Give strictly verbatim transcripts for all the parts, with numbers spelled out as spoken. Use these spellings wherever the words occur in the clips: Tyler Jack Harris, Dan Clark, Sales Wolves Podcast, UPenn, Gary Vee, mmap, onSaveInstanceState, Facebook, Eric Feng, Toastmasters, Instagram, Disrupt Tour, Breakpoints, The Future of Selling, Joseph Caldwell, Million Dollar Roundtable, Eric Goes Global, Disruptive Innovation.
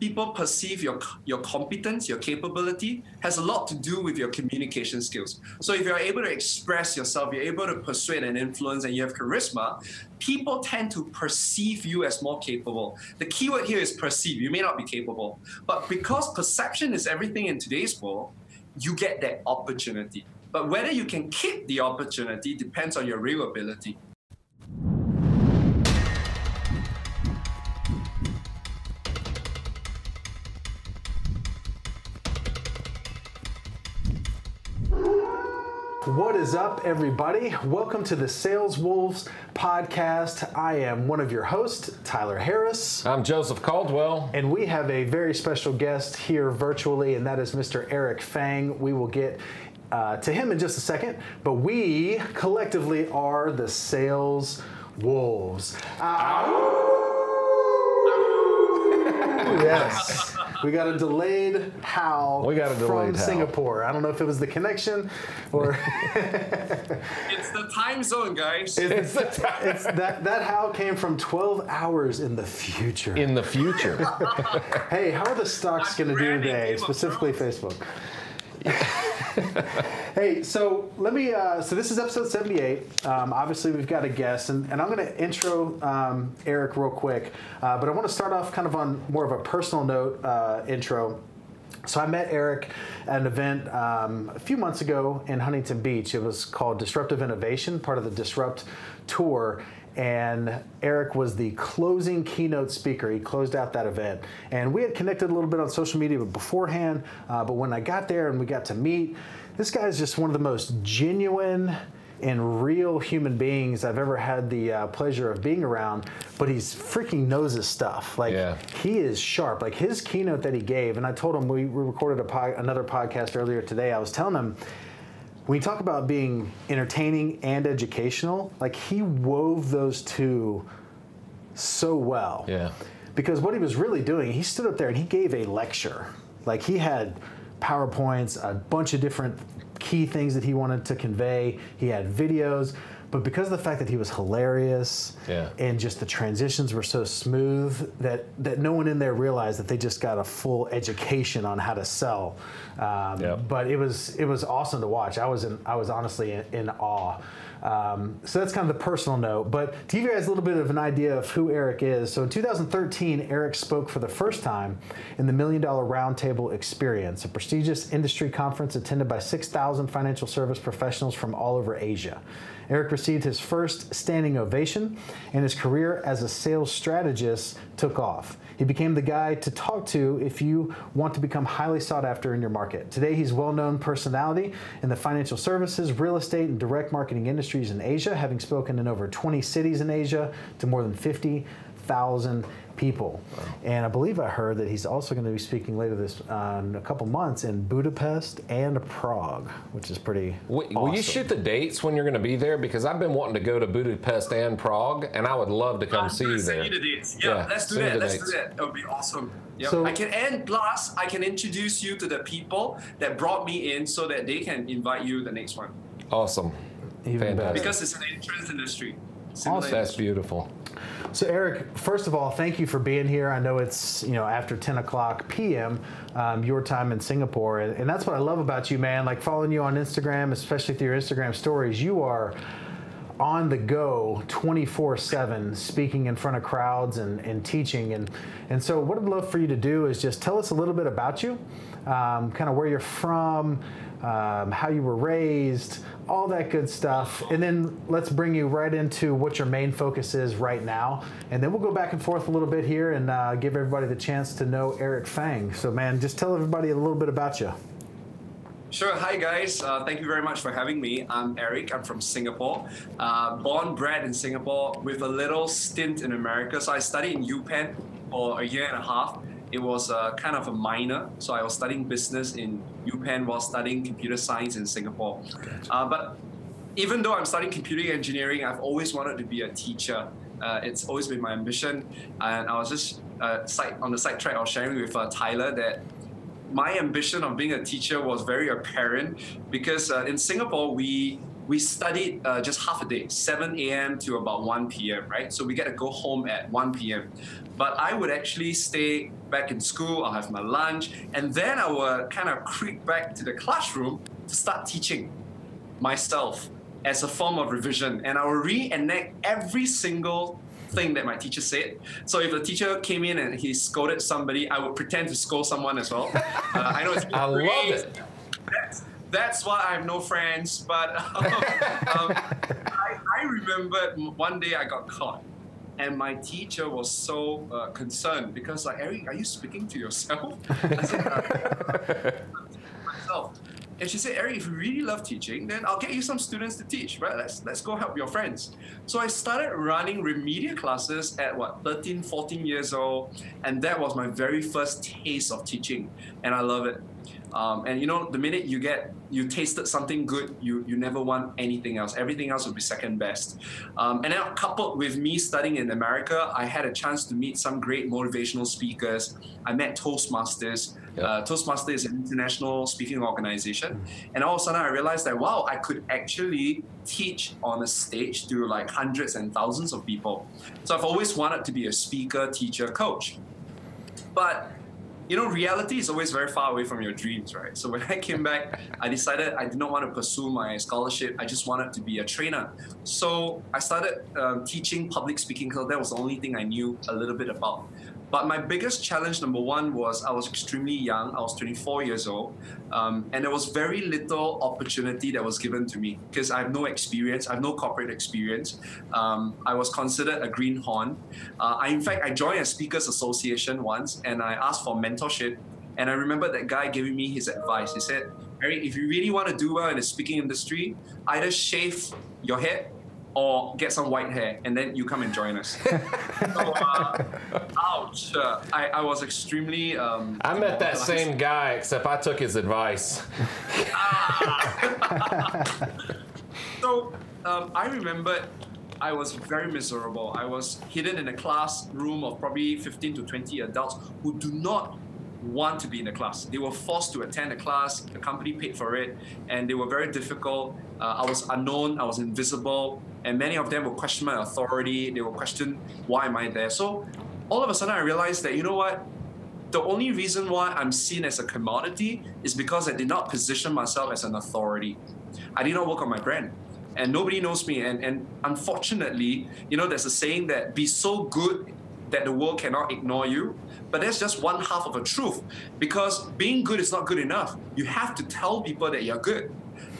people perceive your your competence, your capability, has a lot to do with your communication skills. So if you're able to express yourself, you're able to persuade and influence, and you have charisma, people tend to perceive you as more capable. The key word here is perceive. You may not be capable, but because perception is everything in today's world, you get that opportunity. But whether you can keep the opportunity depends on your real ability. What is up, everybody? Welcome to the Sales Wolves Podcast. I am one of your hosts, Tyler Harris. I'm Joseph Caldwell. And we have a very special guest here virtually, and that is Mister Eric Feng. We will get uh, to him in just a second, but we collectively are the Sales Wolves. Uh, yes. We got a delayed howl we got a delayed from Singapore. Howl. I don't know if it was the connection or... It's the time zone, guys. It's, it's the time. It's that, that howl came from twelve hours in the future. In the future. Hey, how are the stocks going to do today, specifically Facebook? Hey, so let me, uh, so this is episode seventy-eight. Um, obviously, we've got a guest, and, and I'm going to intro um, Eric real quick, uh, but I want to start off kind of on more of a personal note uh, intro. So I met Eric at an event um, a few months ago in Huntington Beach. It was called Disruptive Innovation, part of the Disrupt Tour. And Eric was the closing keynote speaker. He closed out that event. And we had connected a little bit on social media beforehand, uh, but when I got there and we got to meet, this guy is just one of the most genuine and real human beings I've ever had the uh, pleasure of being around, but he's freaking knows his stuff. Like, yeah. He is sharp. Like, his keynote that he gave, and I told him, we, we recorded a po another podcast earlier today, I was telling him, when you talk about being entertaining and educational, like, he wove those two so well. Yeah. Because what he was really doing, he stood up there and he gave a lecture. Like, he had PowerPoints, a bunch of different key things that he wanted to convey. He had videos. But because of the fact that he was hilarious, yeah, and just the transitions were so smooth that, that no one in there realized that they just got a full education on how to sell. Um, yep. But it was it was awesome to watch. I was in, I was honestly in, in awe. Um, so that's kind of the personal note. But to give you guys a little bit of an idea of who Eric is, so in two thousand thirteen, Eric spoke for the first time in the Million Dollar Roundtable experience, a prestigious industry conference attended by six thousand financial service professionals from all over Asia. Eric received his first standing ovation, and his career as a sales strategist took off. He became the guy to talk to if you want to become highly sought after in your market. Today, he's a well-known personality in the financial services, real estate, and direct marketing industries in Asia, having spoken in over twenty cities in Asia to more than fifty thousand people. Wow. And I believe I heard that he's also going to be speaking later this uh, in a couple months in Budapest and Prague, which is pretty Wait, awesome. Will you shoot the dates when you're going to be there? Because I've been wanting to go to Budapest and Prague, and I would love to come I'm see you there. You the dates. Yeah, yeah, let's do that. Let's dates. do that. That would be awesome. Yep. So, I can and plus I can introduce you to the people that brought me in so that they can invite you the next one. Awesome. Even Fantastic. Better. Because it's an insurance industry. Awesome. Industry. That's beautiful. So Eric, first of all, thank you for being here. I know it's, you know, after ten o'clock p m Um, your time in Singapore, and, and that's what I love about you, man. Like, following you on Instagram, especially through your Instagram stories, you are on the go twenty-four seven, speaking in front of crowds and, and teaching. And, and so what I'd love for you to do is just tell us a little bit about you, um, kind of where you're from, um, how you were raised, all that good stuff. And then let's bring you right into what your main focus is right now. And then we'll go back and forth a little bit here and uh, give everybody the chance to know Eric Feng. So, man, just tell everybody a little bit about you. Sure. Hi, guys. Uh, thank you very much for having me. I'm Eric. I'm from Singapore. Uh, born, bred in Singapore with a little stint in America. So I studied in UPenn for a year and a half. It was a, kind of a minor. So I was studying business in UPenn while studying computer science in Singapore. Gotcha. Uh, but even though I'm studying computer engineering, I've always wanted to be a teacher. Uh, it's always been my ambition. And I was just uh, side, on the side track, I was sharing with uh, Tyler that my ambition of being a teacher was very apparent because uh, in Singapore, we we studied uh, just half a day, seven A M to about one P M, right? So we get to go home at one P M But I would actually stay back in school, I'll have my lunch, and then I would kind of creep back to the classroom to start teaching myself as a form of revision. And I would reenact every single thing that my teacher said. So if the teacher came in and he scolded somebody, I would pretend to scold someone as well. Uh, I know it's I love it. That's, that's why I have no friends. But um, um, I, I remember one day I got caught, and my teacher was so uh, concerned because, like, Eric, are you speaking to yourself? I said, I'm speaking to myself. And she said, Eric, if you really love teaching, then I'll get you some students to teach, right? Let's let's go help your friends. So I started running remedial classes at, what, thirteen, fourteen years old. And that was my very first taste of teaching. And I love it. Um, and, you know, the minute you get, you tasted something good, you, you never want anything else. Everything else would be second best. Um, and now, coupled with me studying in America, I had a chance to meet some great motivational speakers. I met Toastmasters. Uh, Toastmasters is an international speaking organization. And all of a sudden, I realized that, wow, I could actually teach on a stage to like hundreds and thousands of people. So I've always wanted to be a speaker, teacher, coach. But, you know, reality is always very far away from your dreams, right? So when I came back, I decided I did not want to pursue my scholarship. I just wanted to be a trainer. So I started um, teaching public speaking because that was the only thing I knew a little bit about. But my biggest challenge, number one, was I was extremely young. I was twenty-four years old. Um, and there was very little opportunity that was given to me because I have no experience. I have no corporate experience. Um, I was considered a greenhorn. Uh, I, in fact, I joined a speakers association once and I asked for mentorship. And I remember that guy giving me his advice. He said, Eric, if you really want to do well in the speaking industry, either shave your head or get some white hair, and then you come and join us. so, uh, ouch. Uh, I, I was extremely... Um, I met that same guy, except I took his advice. ah. so um, I remembered I was very miserable. I was hidden in a classroom of probably fifteen to twenty adults who do not want to be in the class. They were forced to attend the class, the company paid for it, and they were very difficult. Uh, I was unknown, I was invisible, and many of them would question my authority. They would question, why am I there? So all of a sudden I realized that, you know what, the only reason why I'm seen as a commodity is because I did not position myself as an authority. I did not work on my brand, and nobody knows me. And, and unfortunately, you know, there's a saying that be so good that the world cannot ignore you. But that's just one half of a truth, because being good is not good enough. You have to tell people that you're good,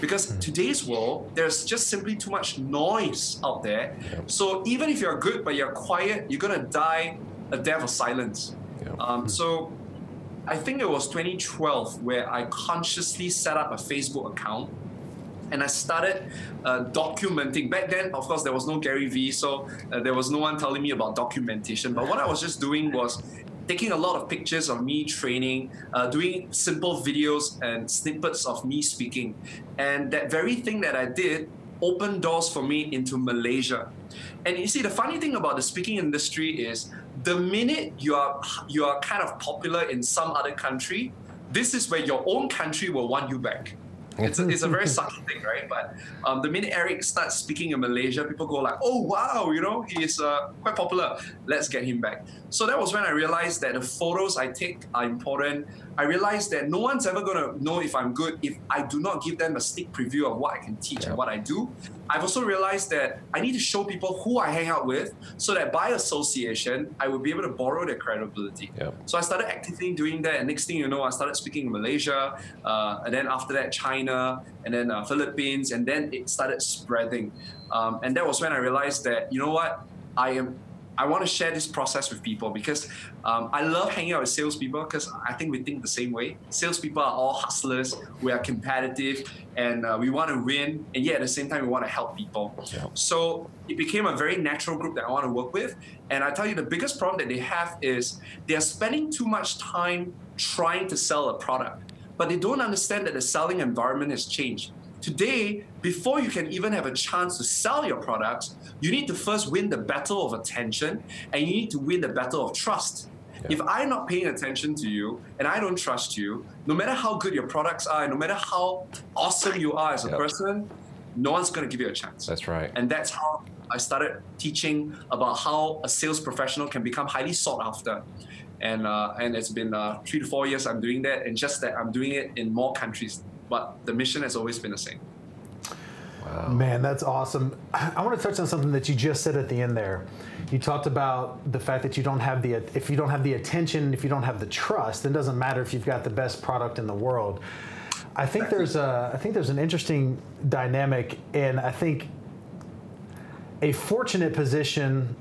because in today's world, there's just simply too much noise out there. Yeah. So even if you're good, but you're quiet, you're gonna die a death of silence. Yeah. Um, so I think it was twenty twelve where I consciously set up a Facebook account. And I started uh, documenting. Back then, of course, there was no Gary Vee, so uh, there was no one telling me about documentation. But what I was just doing was taking a lot of pictures of me training, uh, doing simple videos and snippets of me speaking. And that very thing that I did opened doors for me into Malaysia. And you see, the funny thing about the speaking industry is the minute you are, you are kind of popular in some other country, this is where your own country will want you back. It's a, it's a very subtle thing, right? But um, the minute Eric starts speaking in Malaysia, people go like, oh, wow, you know, he is uh, quite popular. Let's get him back. So that was when I realized that the photos I take are important. I realized that no one's ever going to know if I'm good if I do not give them a sneak preview of what I can teach and what I do. I've also realized that I need to show people who I hang out with so that by association, I will be able to borrow their credibility. Yep. So I started actively doing that. And next thing you know, I started speaking in Malaysia. Uh, and then after that, China, and then uh, Philippines. And then it started spreading. Um, and that was when I realized that, you know what, I am... I want to share this process with people because um, I love hanging out with salespeople because I think we think the same way. Salespeople are all hustlers. We are competitive and uh, we want to win. And yet at the same time, we want to help people. Yeah. So it became a very natural group that I want to work with. And I tell you, the biggest problem that they have is they are spending too much time trying to sell a product, but they don't understand that the selling environment has changed. Today, before you can even have a chance to sell your products, you need to first win the battle of attention and you need to win the battle of trust. Yeah. If I'm not paying attention to you and I don't trust you, no matter how good your products are, no matter how awesome you are as a yeah. person, no one's going to give you a chance. That's right. And that's how I started teaching about how a sales professional can become highly sought after. And uh, and it's been uh, three to four years I'm doing that, and just that I'm doing it in more countries. But the mission has always been the same. Wow. Man, that's awesome. I want to touch on something that you just said at the end there. You talked about the fact that you don't have the, if you don't have the attention, if you don't have the trust, then it doesn't matter if you've got the best product in the world. I think there's a, I think there's an interesting dynamic, and I think a fortunate position,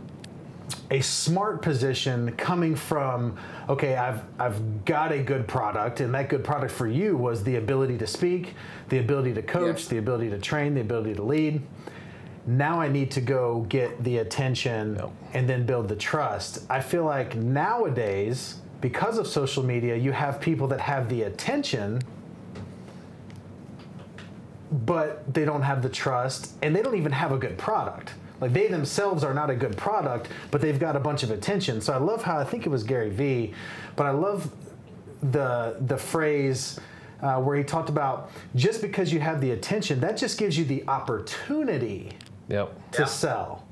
a smart position coming from, okay, I've, I've got a good product, and that good product for you was the ability to speak, the ability to coach, yes. the ability to train, the ability to lead. Now I need to go get the attention no. and then build the trust. I feel like nowadays, because of social media, you have people that have the attention, but they don't have the trust, and they don't even have a good product. Like, they themselves are not a good product, but they've got a bunch of attention. So I love how, I think it was Gary Vee, but I love the, the phrase uh, where he talked about just because you have the attention, that just gives you the opportunity yep. to yeah. sell.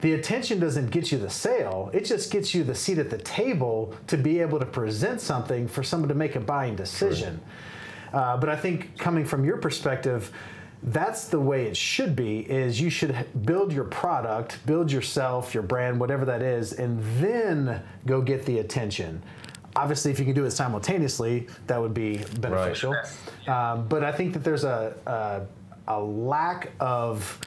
The attention doesn't get you the sale. It just gets you the seat at the table to be able to present something for someone to make a buying decision. True. Uh, but I think coming from your perspective, that's the way it should be, is you should build your product, build yourself, your brand, whatever that is, and then go get the attention. Obviously, if you can do it simultaneously, that would be beneficial. Right. Um, but I think that there's a, a, a lack of,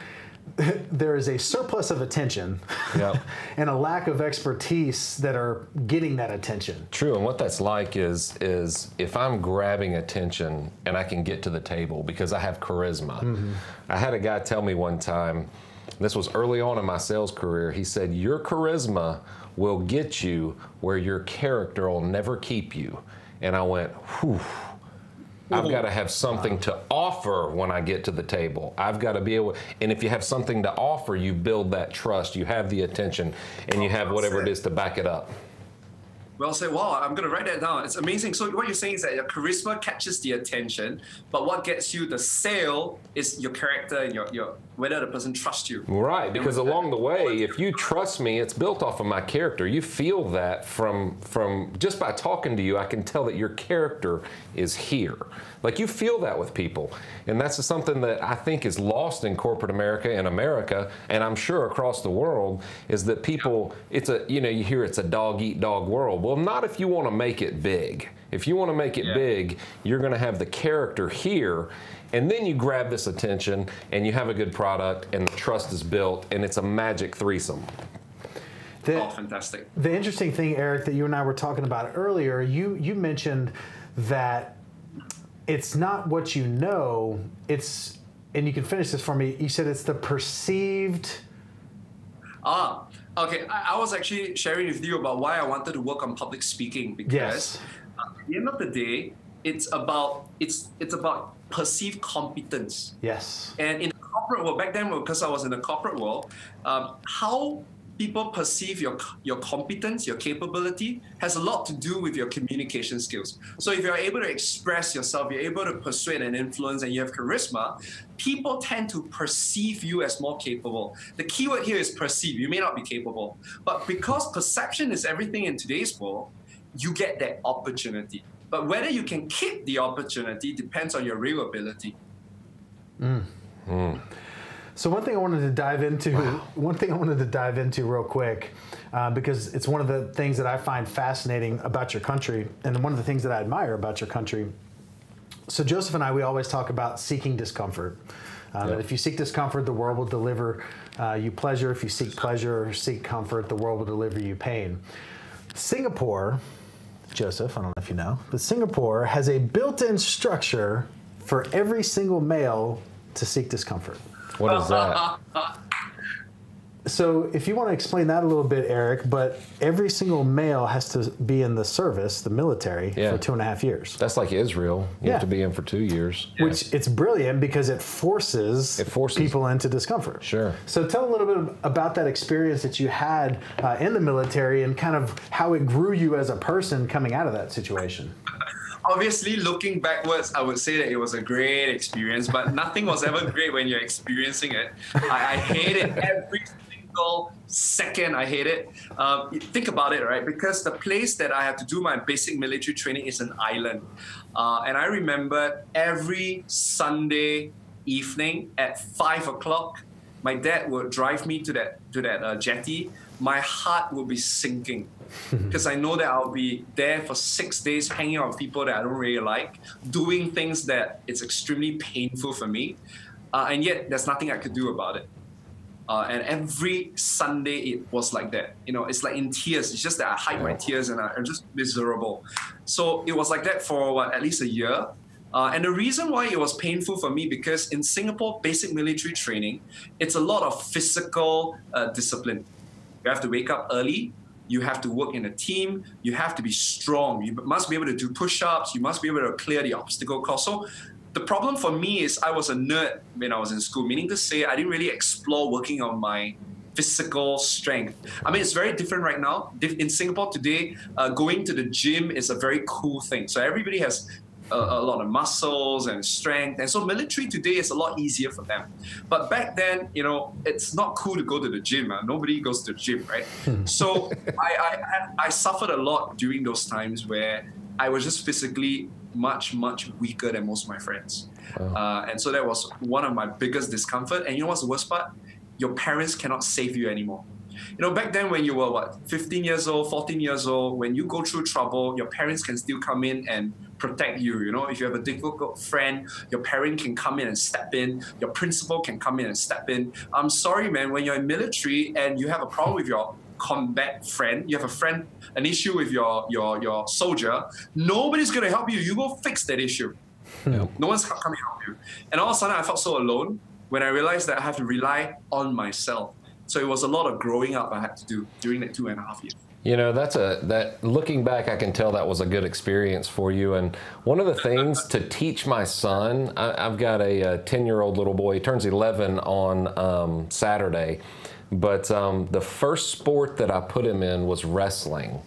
there is a surplus of attention yep. and a lack of expertise that are getting that attention. True, and what that's like is is if I'm grabbing attention and I can get to the table because I have charisma. Mm-hmm. I had a guy tell me one time, this was early on in my sales career, he said, your charisma will get you where your character will never keep you. And I went, whew. I've got to have something to offer when I get to the table. I've got to be able, and if you have something to offer, you build that trust, you have the attention, and you have whatever it is to back it up. Well said. Wow, I'm going to write that down. It's amazing. So what you're saying is that your charisma catches the attention, but what gets you the sale is your character and your, your whether the person trusts you. Right, because along the way, if you trust me, it's built off of my character. You feel that from, from just by talking to you, I can tell that your character is here. Like, you feel that with people. And that's something that I think is lost in corporate America and America, and I'm sure across the world, is that people, it's a, you know, you hear it's a dog eat dog world. Well, not if you want to make it big. If you want to make it yeah. big, you're going to have the character here, and then you grab this attention, and you have a good product, and the trust is built, and it's a magic threesome. The, oh, fantastic. The interesting thing, Eric, that you and I were talking about earlier, you, you mentioned that it's not what you know, it's, and you can finish this for me, you said it's the perceived... Ah. Okay, I, I was actually sharing with you about why I wanted to work on public speaking, because yes. at the end of the day, it's about it's it's about perceived competence. Yes. And in the corporate world, back then, because I was in the corporate world, um, how people perceive your your competence, your capability, has a lot to do with your communication skills. So if you're able to express yourself, you're able to persuade and influence, and you have charisma, people tend to perceive you as more capable. The key word here is perceive. You may not be capable, but because perception is everything in today's world, you get that opportunity. But whether you can keep the opportunity depends on your real ability. Mm. Mm. So one thing I wanted to dive into, wow. one thing I wanted to dive into real quick, uh, because it's one of the things that I find fascinating about your country, and one of the things that I admire about your country. So Joseph and I, we always talk about seeking discomfort. Um, yep. And if you seek discomfort, the world will deliver uh, you pleasure. If you seek pleasure or seek comfort, the world will deliver you pain. Singapore, Joseph, I don't know if you know, but Singapore has a built-in structure for every single male to seek discomfort. What is that? So if you want to explain that a little bit, Eric, but every single male has to be in the service, the military, yeah. for two and a half years. That's like Israel. You yeah. have to be in for two years. Which yeah. it's brilliant because it forces, it forces people into discomfort. Sure. So tell a little bit about that experience that you had uh, in the military and kind of how it grew you as a person coming out of that situation. obviously, looking backwards, I would say that it was a great experience, but nothing was ever great when you're experiencing it. I, I hate it every single second. I hate it. Um, think about it, right? Because the place that I had to do my basic military training is an island. Uh, and I remember every Sunday evening at five o'clock, my dad would drive me to that to that uh, jetty. My heart would be sinking because I know that I'll be there for six days hanging out with people that I don't really like, doing things that it's extremely painful for me, uh, and yet there's nothing I could do about it. Uh, and every Sunday it was like that. You know, it's like in tears. It's just that I hide my tears and I, I'm just miserable. So it was like that for what, at least a year. Uh, and the reason why it was painful for me, because in Singapore, basic military training, it's a lot of physical uh, discipline. You have to wake up early. You have to work in a team. You have to be strong. You must be able to do push-ups. You must be able to clear the obstacle course. So the problem for me is I was a nerd when I was in school, meaning to say I didn't really explore working on my physical strength. I mean, it's very different right now. In Singapore today, uh, going to the gym is a very cool thing. So everybody has a, a lot of muscles and strength. And so military today is a lot easier for them. But back then, you know, it's not cool to go to the gym. Huh? Nobody goes to the gym, right? So I, I, I suffered a lot during those times where I was just physically much, much weaker than most of my friends. Wow. Uh, and so that was one of my biggest discomfort. And you know what's the worst part? Your parents cannot save you anymore. You know, back then when you were, what, fifteen years old, fourteen years old, when you go through trouble, your parents can still come in and protect you. You know, if you have a difficult friend, your parent can come in and step in. Your principal can come in and step in. I'm sorry, man, when you're in military and you have a problem with your combat friend, you have a friend, an issue with your your your soldier, nobody's going to help you. You go fix that issue. Yeah. No one's coming to help you. And all of a sudden, I felt so alone when I realized that I have to rely on myself. So it was a lot of growing up I had to do during that two and a half years. You know, that's a, that looking back, I can tell that was a good experience for you. And one of the things to teach my son, I, I've got a ten year old little boy, he turns eleven on um, Saturday. But um, the first sport that I put him in was wrestling.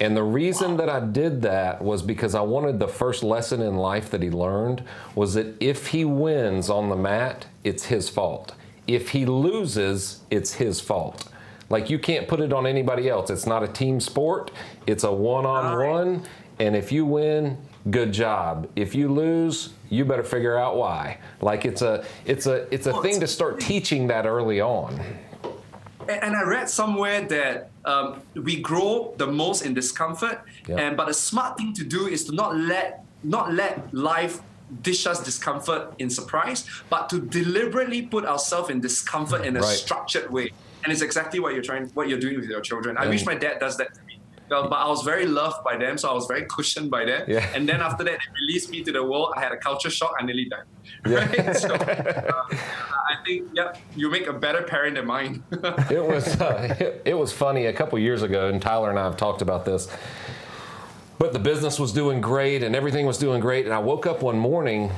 And the reason that I did that was because I wanted the first lesson in life that he learned was that if he wins on the mat, it's his fault. If he loses, it's his fault. Like, you can't put it on anybody else. It's not a team sport. It's a one-on-one. And if you win, good job. If you lose, you better figure out why. Like, it's a, it's a, it's a thing to start teaching that early on. And I read somewhere that um, we grow the most in discomfort. Yep. And but a smart thing to do is to not let, not let life dish us discomfort in surprise, but to deliberately put ourselves in discomfort in a right. structured way. And it's exactly what you're trying, what you're doing with your children. I mm. wish my dad does that to me. But I was very loved by them, so I was very cushioned by them. Yeah. And then after that, they released me to the world. I had a culture shock. I nearly died. Yeah. Right? So uh, I think, yep, you make a better parent than mine. It was uh, it, it was funny a couple years ago, and Tyler and I have talked about this. But the business was doing great, and everything was doing great. And I woke up one morning,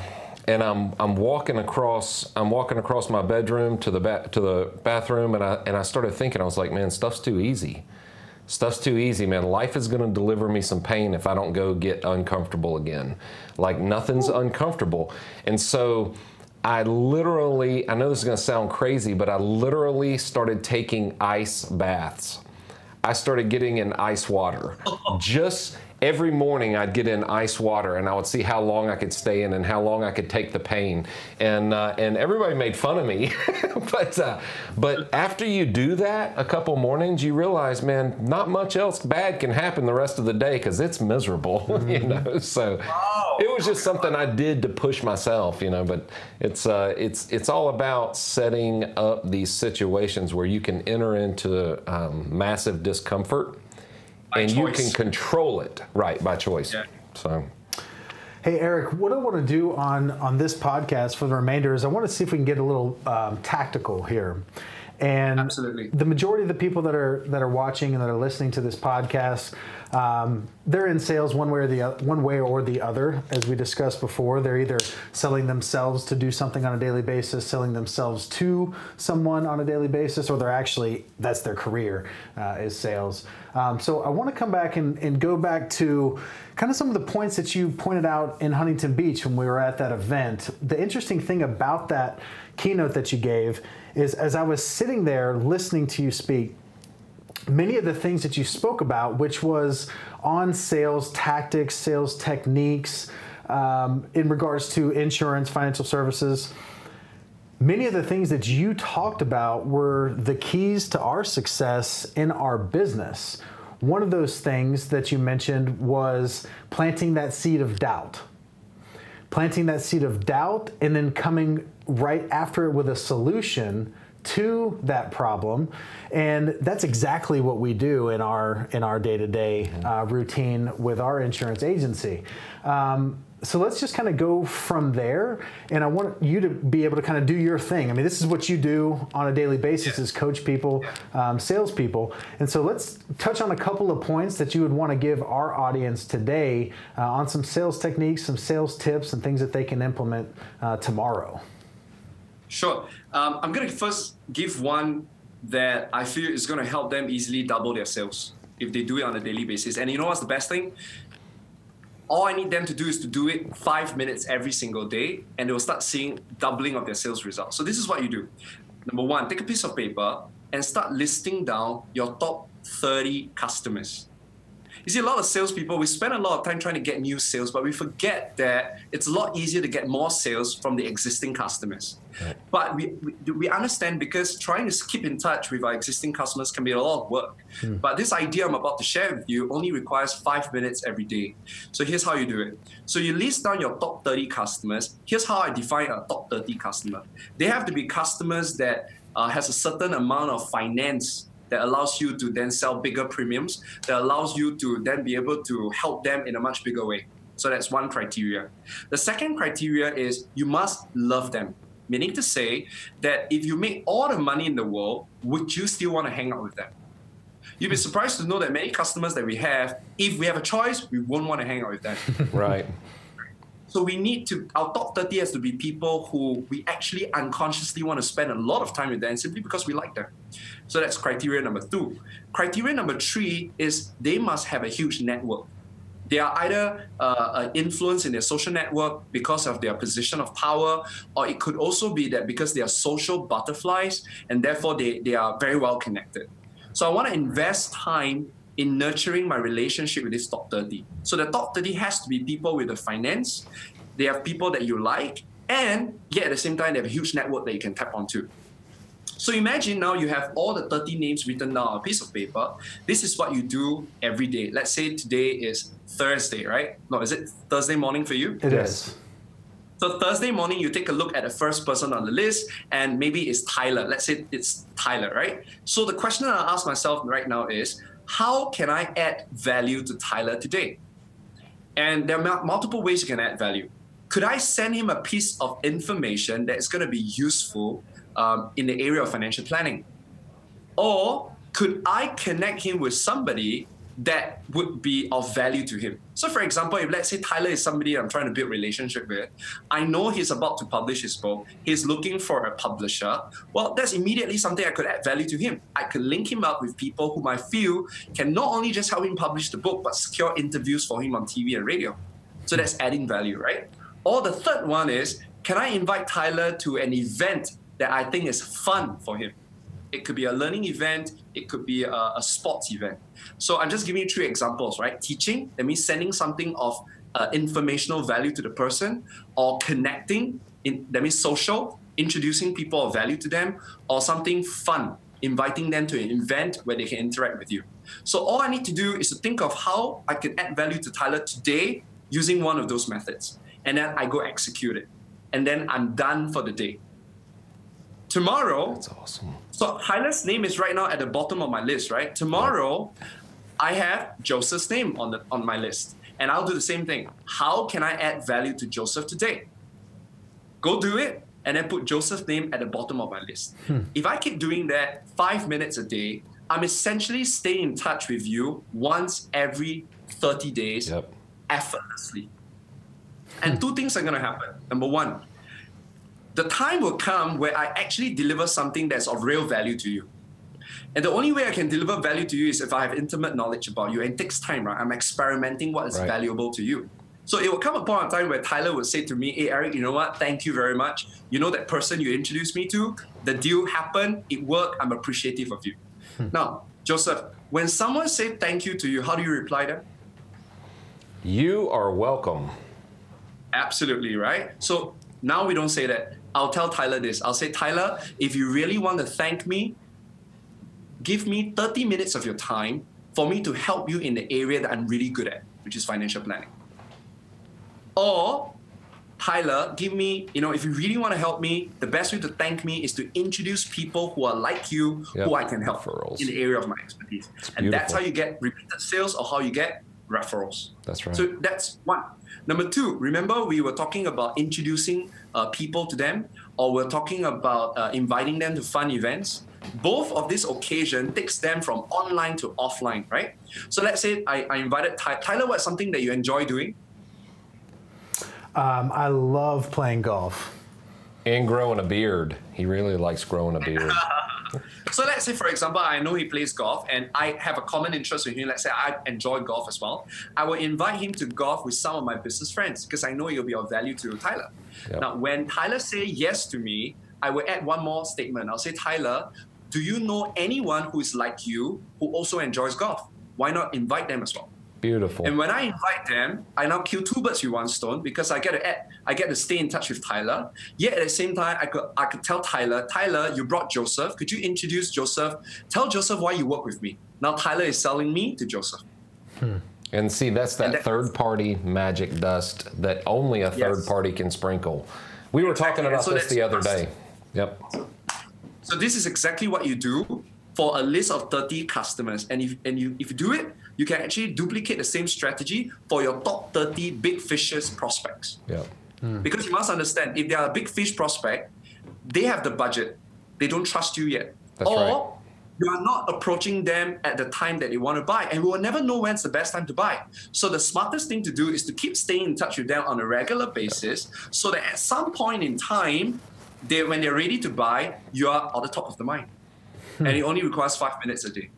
and I'm I'm walking across I'm walking across my bedroom to the ba to the bathroom, and I and I started thinking. I was like, man, stuff's too easy. Stuff's too easy, man. Life is going to deliver me some pain if I don't go get uncomfortable again. Like, nothing's uncomfortable. And so I literally, I know this is going to sound crazy, but I literally started taking ice baths. I started getting in ice water. Just every morning I'd get in ice water, and I would see how long I could stay in and how long I could take the pain. And uh, and everybody made fun of me. but uh, but after you do that a couple mornings, you realize, man, not much else bad can happen the rest of the day because it's miserable. You know, so wow. It was just something I did to push myself. You know, but it's uh, it's it's all about setting up these situations where you can enter into um, massive discipline. Discomfort, and you can control it, right, by choice. Yeah. So, hey, Eric, what I want to do on on this podcast for the remainder is I want to see if we can get a little um, tactical here. And absolutely, the majority of the people that are that are watching and that are listening to this podcast Um, they're in sales one way or the other, one way or the other, as we discussed before. They're either selling themselves to do something on a daily basis, selling themselves to someone on a daily basis, or they're actually, that's their career, uh, is sales. Um, so I want to come back and, and go back to kind of some of the points that you pointed out in Huntington Beach when we were at that event. The interesting thing about that keynote that you gave is, as I was sitting there listening to you speak, many of the things that you spoke about, which was on sales tactics, sales techniques, um, in regards to insurance, financial services, many of the things that you talked about were the keys to our success in our business. One of those things that you mentioned was planting that seed of doubt. Planting that seed of doubt and then coming right after it with a solution to that problem, and that's exactly what we do in our in our day-to-day uh, routine with our insurance agency. Um, so let's just kind of go from there, and I want you to be able to kind of do your thing. I mean, this is what you do on a daily basis, is coach people, um, salespeople, and so let's touch on a couple of points that you would want to give our audience today uh, on some sales techniques, some sales tips, and things that they can implement uh, tomorrow. Sure. Um, I'm going to first give one that I feel is going to help them easily double their sales if they do it on a daily basis. And you know what's the best thing? All I need them to do is to do it five minutes every single day, and they'll start seeing doubling of their sales results. So this is what you do. Number one, take a piece of paper and start listing down your top thirty customers. You see, a lot of salespeople, we spend a lot of time trying to get new sales, but we forget that it's a lot easier to get more sales from the existing customers. Right. But we, we, we understand, because trying to keep in touch with our existing customers can be a lot of work. Hmm. But this idea I'm about to share with you only requires five minutes every day. So here's how you do it. So you list down your top thirty customers. Here's how I define a top thirty customer. They have to be customers that uh, has a certain amount of finance that allows you to then sell bigger premiums, that allows you to then be able to help them in a much bigger way. So that's one criteria. The second criteria is you must love them. Meaning to say that if you make all the money in the world, would you still want to hang out with them? You'd be surprised to know that many customers that we have, if we have a choice, we won't want to hang out with them. Right. So we need to, our top thirty has to be people who we actually unconsciously want to spend a lot of time with them simply because we like them. So that's criteria number two. Criteria number three is they must have a huge network. They are either uh, influenced in their social network because of their position of power, or it could also be that because they are social butterflies and therefore they, they are very well connected. So I want to invest time in nurturing my relationship with this top thirty. So the top thirty has to be people with the finance, they have people that you like, and yet at the same time, they have a huge network that you can tap onto. So imagine now you have all the thirty names written down on a piece of paper. This is what you do every day. Let's say today is Thursday, right? No, is it Thursday morning for you? It is. So Thursday morning, you take a look at the first person on the list, and maybe it's Tyler. Let's say it's Tyler, right? So the question I ask myself right now is, how can I add value to Tyler today? And there are multiple ways you can add value. Could I send him a piece of information that is going to be useful um, in the area of financial planning? Or could I connect him with somebody that would be of value to him? So for example, if let's say Tyler is somebody I'm trying to build relationship with, I know he's about to publish his book, he's looking for a publisher, well, that's immediately something I could add value to him. I could link him up with people whom I feel can not only just help him publish the book, but secure interviews for him on T V and radio. So that's adding value, right? Or the third one is, can I invite Tyler to an event that I think is fun for him? It could be a learning event, it could be a, a sports event. So I'm just giving you three examples, right? Teaching, that means sending something of uh, informational value to the person, or connecting, in, that means social, introducing people of value to them, or something fun, inviting them to an event where they can interact with you. So all I need to do is to think of how I can add value to Tyler today using one of those methods. And then I go execute it. And then I'm done for the day. Tomorrow, that's awesome. So Tyler's name is right now at the bottom of my list, right? Tomorrow, yeah. I have Joseph's name on the on my list, and I'll do the same thing. How can I add value to Joseph today? Go do it, and then put Joseph's name at the bottom of my list. Hmm. If I keep doing that five minutes a day, I'm essentially staying in touch with you once every thirty days, yep. effortlessly. And two things are going to happen. Number one, the time will come where I actually deliver something that's of real value to you. And the only way I can deliver value to you is if I have intimate knowledge about you. And it takes time, right? I'm experimenting what is right. valuable to you. So it will come upon a time where Tyler would say to me, hey, Eric, you know what? Thank you very much. You know that person you introduced me to? The deal happened. It worked. I'm appreciative of you. Hmm. Now, Joseph, when someone says thank you to you, how do you reply them? You are welcome. Absolutely, right? So now we don't say that. I'll tell Tyler this. I'll say, Tyler, if you really want to thank me, give me thirty minutes of your time for me to help you in the area that I'm really good at, which is financial planning. Or, Tyler, give me, you know, if you really want to help me, the best way to thank me is to introduce people who are like you, yep. who I can help referrals. In the area of my expertise. It's and beautiful. That's how you get repeated sales or how you get referrals. That's right. So that's one. Number two, remember we were talking about introducing uh, people to them, or we're talking about uh, inviting them to fun events. Both of this occasion takes them from online to offline, right? So let's say I, I invited Ty Tyler, what's something that you enjoy doing? Um, I love playing golf. And growing a beard. He really likes growing a beard. So let's say, for example, I know he plays golf and I have a common interest with him. Let's say I enjoy golf as well. I will invite him to golf with some of my business friends because I know it will be of value to Tyler. Yep. Now, when Tyler says yes to me, I will add one more statement. I'll say, Tyler, do you know anyone who is like you who also enjoys golf? Why not invite them as well? Beautiful. And when I invite them, I now kill two birds with one stone because I get to add, I get to stay in touch with Tyler. Yet at the same time, I could I could tell Tyler, Tyler, you brought Joseph. Could you introduce Joseph? Tell Joseph why you work with me. Now Tyler is selling me to Joseph. Hmm. And see, that's that, that third-party magic dust that only a third yes. party can sprinkle. We were exactly. talking about so this the other day. Yep. So this is exactly what you do for a list of thirty customers. And if and you if you do it, you can actually duplicate the same strategy for your top thirty big fishes prospects. Yeah. Mm. Because you must understand, if they are a big fish prospect, they have the budget. They don't trust you yet. That's or right. you are not approaching them at the time that they want to buy. And we will never know when's the best time to buy. So the smartest thing to do is to keep staying in touch with them on a regular basis yeah. so that at some point in time, they, when they're ready to buy, you are at the top of the mind. Hmm. And it only requires five minutes a day.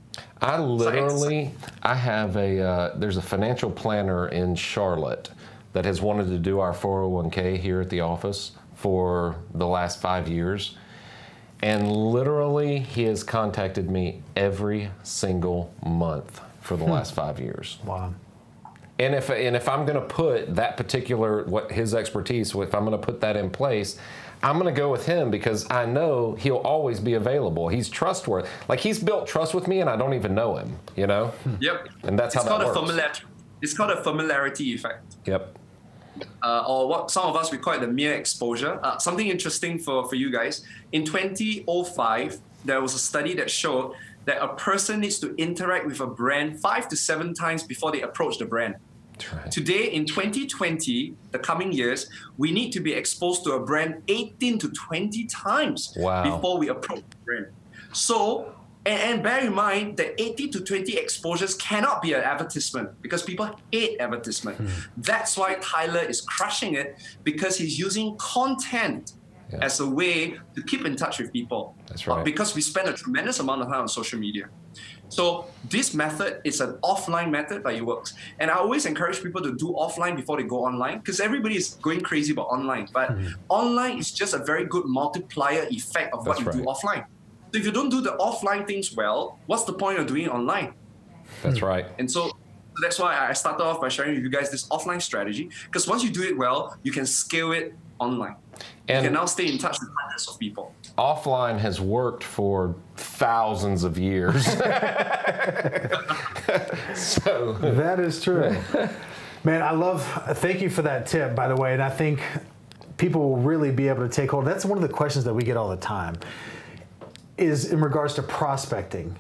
I literally, I have a, uh, there's a financial planner in Charlotte that has wanted to do our four oh one K here at the office for the last five years. And literally he has contacted me every single month for the hmm. last five years. Wow. And if, and if I'm going to put that particular, what his expertise, if I'm going to put that in place, I'm going to go with him because I know he'll always be available. He's trustworthy. Like, he's built trust with me, and I don't even know him, you know? Yep. And that's it's how that works. A it's called a familiarity effect. Yep. Uh, or what some of us, we call it the mere exposure. Uh, something interesting for, for you guys. In two thousand five, there was a study that showed that a person needs to interact with a brand five to seven times before they approach the brand. Right. Today, in twenty twenty, the coming years, we need to be exposed to a brand eighteen to twenty times wow. before we approach the brand. So, and, and bear in mind that eighteen to twenty exposures cannot be an advertisement because people hate advertisement. Hmm. That's why Tyler is crushing it because he's using content yeah. as a way to keep in touch with people. That's right. Uh, because we spend a tremendous amount of time on social media. So this method is an offline method, but it works. And I always encourage people to do offline before they go online because everybody is going crazy about online. But mm. online is just a very good multiplier effect of what That's you right. do offline. So if you don't do the offline things well, what's the point of doing online? That's mm. right. And so that's why I started off by sharing with you guys this offline strategy because once you do it well, you can scale it online. And you can now stay in touch with hundreds of people. Offline has worked for thousands of years. So that is true. Man, I love, thank you for that tip, by the way. And I think people will really be able to take hold. That's one of the questions that we get all the time is in regards to prospecting.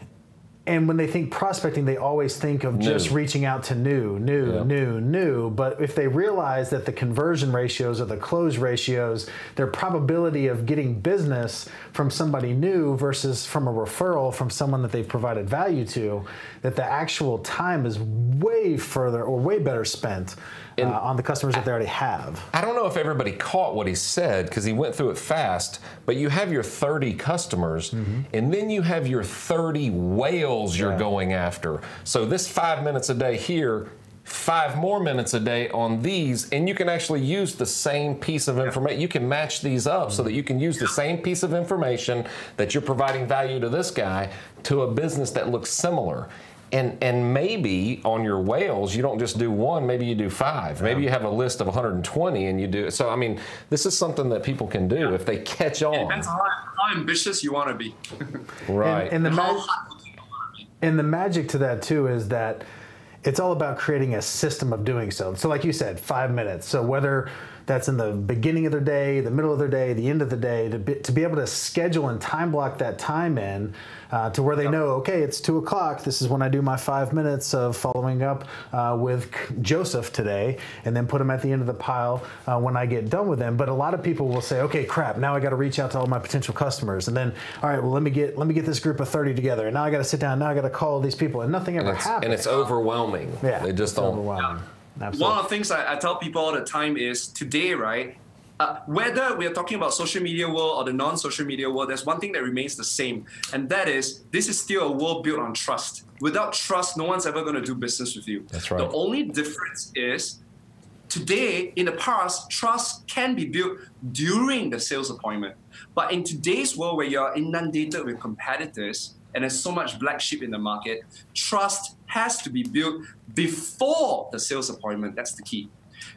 And when they think prospecting, they always think of new. just reaching out to new, new, yeah. new, new. But if they realize that the conversion ratios or the close ratios, their probability of getting business from somebody new versus from a referral from someone that they've provided value to, that the actual time is way further or way better spent uh, on the customers that they already have. I don't know if everybody caught what he said because he went through it fast, but you have your thirty customers, mm-hmm. and then you have your thirty whales you're yeah. going after. So this five minutes a day here, five more minutes a day on these, and you can actually use the same piece of information. You can match these up so that you can use the same piece of information that you're providing value to this guy to a business that looks similar. And, and maybe on your whales, you don't just do one, maybe you do five. Maybe you have a list of one hundred twenty and you do it. So, I mean, this is something that people can do yeah. if they catch on. It depends on how ambitious you want to be. Right. And, and the most... And the magic to that, too, is that it's all about creating a system of doing so. So like you said, five minutes. So whether that's in the beginning of their day, the middle of their day, the end of the day, to be, to be able to schedule and time block that time in uh, to where they know, okay, it's two o'clock. This is when I do my five minutes of following up uh, with Joseph today and then put him at the end of the pile uh, when I get done with him. But a lot of people will say, okay, crap, now I got to reach out to all my potential customers. And then, all right, well, let me get let me get this group of thirty together. And now I got to sit down. Now I got to call these people. And nothing ever and happens. And it's overwhelming. Yeah, they just don't. Overwhelming. Absolutely. One of the things I, I tell people all the time is today, right, uh, whether we're talking about social media world or the non-social media world, there's one thing that remains the same. And that is, this is still a world built on trust. Without trust, no one's ever going to do business with you. That's right. The only difference is today, in the past, trust can be built during the sales appointment. But in today's world where you're inundated with competitors and there's so much black sheep in the market, trust has to be built before the sales appointment. That's the key.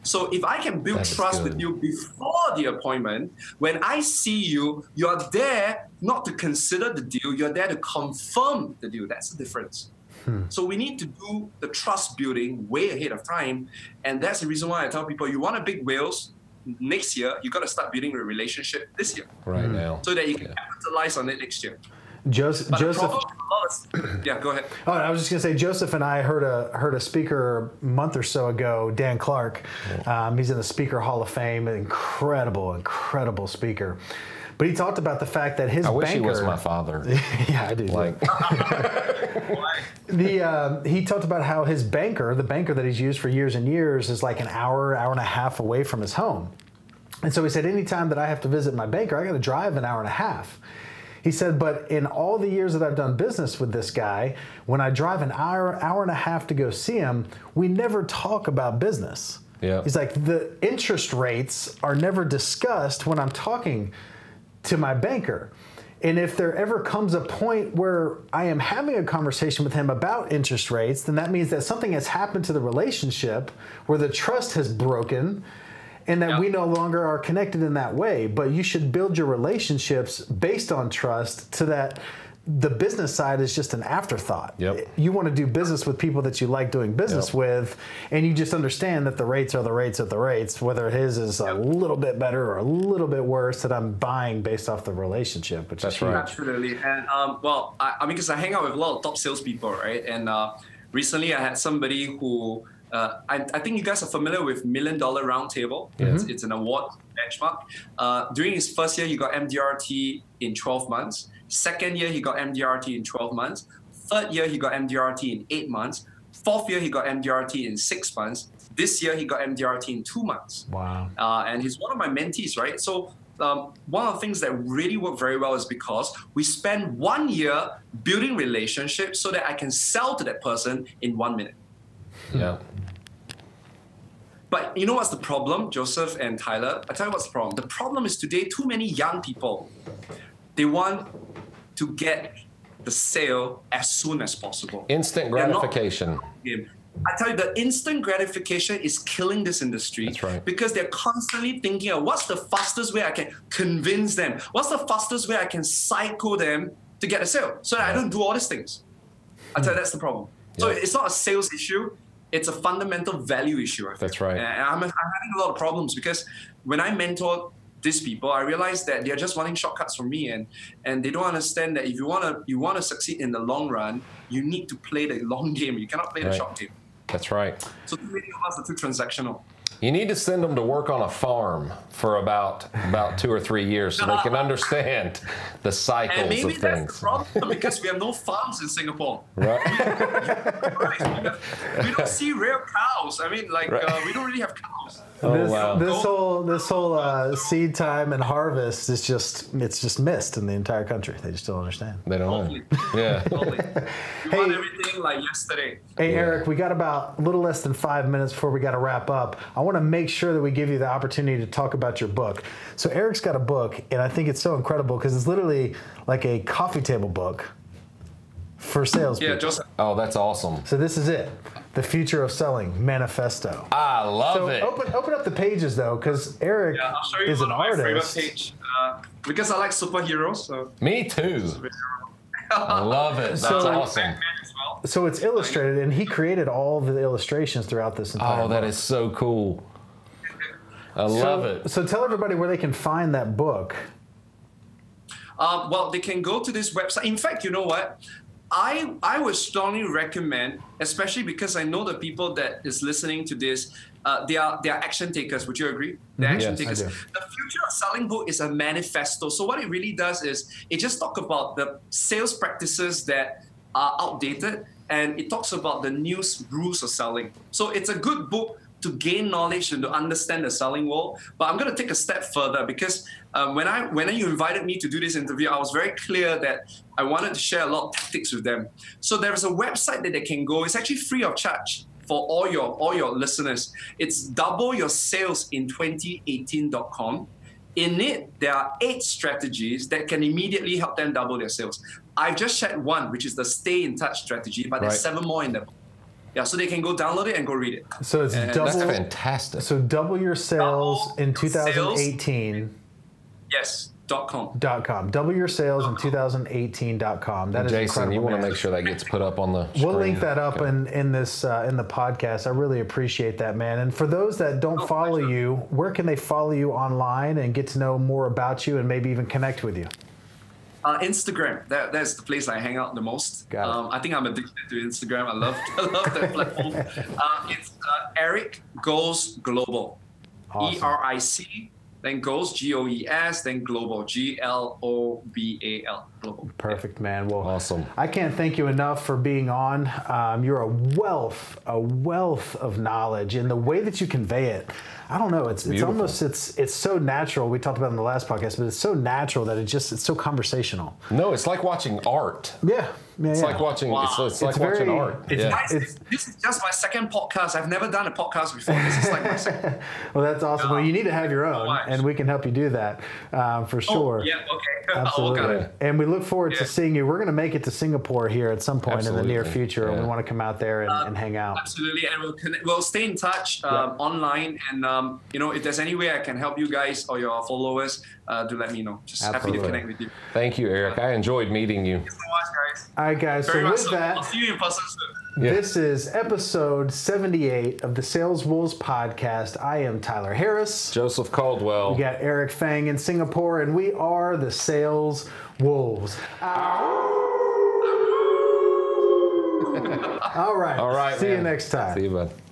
So if I can build That's trust good. with you before the appointment, when I see you, you're there not to consider the deal, you're there to confirm the deal. That's the difference. Hmm. So we need to do the trust building way ahead of time. And that's the reason why I tell people, you want a big whales next year, you got to start building a relationship this year. Right mm-hmm. now. So that you can yeah. capitalize on it next year. Joseph, Joseph yeah, go ahead. Oh, I was just gonna say, Joseph and I heard a heard a speaker a month or so ago, Dan Clark. Um, he's in the Speaker Hall of Fame, an incredible, incredible speaker. But he talked about the fact that his I banker. I wish he was my father. yeah, I do. Like. the uh, he talked about how his banker, the banker that he's used for years and years, is like an hour, hour and a half away from his home. And so he said, anytime that I have to visit my banker, I got to drive an hour and a half. He said, but in all the years that I've done business with this guy, when I drive an hour, hour and a half to go see him, we never talk about business. Yeah. He's like, the interest rates are never discussed when I'm talking to my banker. And if there ever comes a point where I am having a conversation with him about interest rates, then that means that something has happened to the relationship where the trust has broken. And that yep. we no longer are connected in that way. But you should build your relationships based on trust so that the business side is just an afterthought. Yep. You want to do business with people that you like doing business yep. with, and you just understand that the rates are the rates of the rates, whether his is yep. a little bit better or a little bit worse, that I'm buying based off the relationship, which That's is huge. Right. Absolutely. And, um, well, I, I mean, because I hang out with a lot of top salespeople, right? And uh, recently I had somebody who... Uh, I, I think you guys are familiar with Million Dollar Roundtable. Mm-hmm. It's, it's an award benchmark. Uh, during his first year, he got M D R T in twelve months. Second year, he got M D R T in twelve months. Third year, he got M D R T in eight months. Fourth year, he got M D R T in six months. This year, he got M D R T in two months. Wow. Uh, and he's one of my mentees, right? So um, one of the things that really worked very well is because we spend one year building relationships so that I can sell to that person in one minute. Yeah. But you know what's the problem, Joseph and Tyler? I tell you what's the problem. The problem is today, too many young people, they want to get the sale as soon as possible. Instant gratification. I tell you, the instant gratification is killing this industry. That's right. Because they're constantly thinking of what's the fastest way I can convince them? What's the fastest way I can psycho them to get a sale? So that yeah. I don't do all these things. I tell you, that's the problem. Yeah. So it's not a sales issue. It's a fundamental value issue. I think. That's right. And I'm, I'm having a lot of problems because when I mentored these people, I realized that they're just wanting shortcuts from me, and and they don't understand that if you want to you want to succeed in the long run, you need to play the long game. You cannot play right. the short game. That's right. So too many of us are too transactional. You need to send them to work on a farm for about about two or three years so they can understand the cycles and maybe of that's things. The problem, because we have no farms in Singapore. Right. We don't see rare cows. I mean, like right. uh, we don't really have cows. Oh, this, wow. this whole this whole uh, seed time and harvest is just it's just missed in the entire country. They just don't understand. They don't. Totally. Yeah. Totally. We hey, want everything like yesterday. Hey yeah. Eric, we got about a little less than five minutes before we got to wrap up. I want to make sure that we give you the opportunity to talk about your book. So Eric's got a book, and I think it's so incredible because it's literally like a coffee table book for sales. Yeah, Joseph. Oh, that's awesome. So this is it. The Future of Selling Manifesto. I love so it. Open, open up the pages, though, because Eric yeah, I'll show you is an artist. My favorite page, uh, because I like superheroes. So. Me too. I love it. That's so, awesome. So it's illustrated, and he created all the illustrations throughout this entire Oh, that book. Is so cool. I so, love it. So tell everybody where they can find that book. Uh, well, they can go to this website. In fact, you know what? I, I would strongly recommend, especially because I know the people that is listening to this, uh, they are they are action takers. Would you agree? They're action yes, takers. I do. The Future of Selling book is a manifesto. So what it really does is it just talks about the sales practices that are outdated, and it talks about the new rules of selling. So it's a good book to gain knowledge and to understand the selling world. But I'm going to take a step further because um, when I when you invited me to do this interview, I was very clear that I wanted to share a lot of tactics with them. So there is a website that they can go. It's actually free of charge for all your all your listeners. It's double your sales in twenty eighteen dot com. In it, there are eight strategies that can immediately help them double their sales. I've just shared one, which is the stay in touch strategy, but there's right. seven more in there. Yeah, so they can go download it and go read it. So it's and double. That's fantastic. So double your sales double in twenty eighteen. Sales. Yes. Dot com. Dot com. Double your sales in twenty eighteen dot com. That is Jason, incredible. You want to make sure that gets put up on the screen. We'll link that up okay. in in this uh, in the podcast. I really appreciate that, man. And for those that don't oh, follow pleasure. you, where can they follow you online and get to know more about you and maybe even connect with you? Uh, Instagram. That, that's the place I hang out the most. Got it. Um, I think I'm addicted to Instagram. I love, I love that platform. Uh, it's uh, Eric Goes Global. Awesome. E R I C, then Goes, G O E S, then Global, G L O B A L, Global. Perfect, man. Well, awesome. I can't thank you enough for being on. Um, you're a wealth, a wealth of knowledge, and the way that you convey it, I don't know. It's, it's almost, it's it's so natural. We talked about it in the last podcast, but it's so natural that it just, it's so conversational. No, it's like watching art. Yeah. yeah it's yeah. like watching, wow. it's, it's, it's like very, watching art. It's yeah. nice. it's, this is just my second podcast. I've never done a podcast before. This is like my second. Well, that's awesome. Yeah. Well, you need to have your own, oh, and we can help you do that um, for sure. Oh, yeah, okay. Absolutely. Oh, okay. And we look forward yeah. to seeing you. We're going to make it to Singapore here at some point absolutely. in the near future, yeah. and we want to come out there and, um, and hang out. Absolutely. And we'll, connect, we'll stay in touch um, yeah. online, and um, Um, you know, if there's any way I can help you guys or your followers, uh, do let me know. Just Absolutely. happy to connect with you. Thank you, Eric. I enjoyed meeting you. Thank you so much, guys. All right, guys. Very so with so. that, I'll see you in person soon. Yeah. This is episode seventy-eight of the Sales Wolves Podcast. I am Tyler Harris. Joseph Caldwell. We got Eric Feng in Singapore, and we are the Sales Wolves. All right. All right. See man. you next time. See you, bud.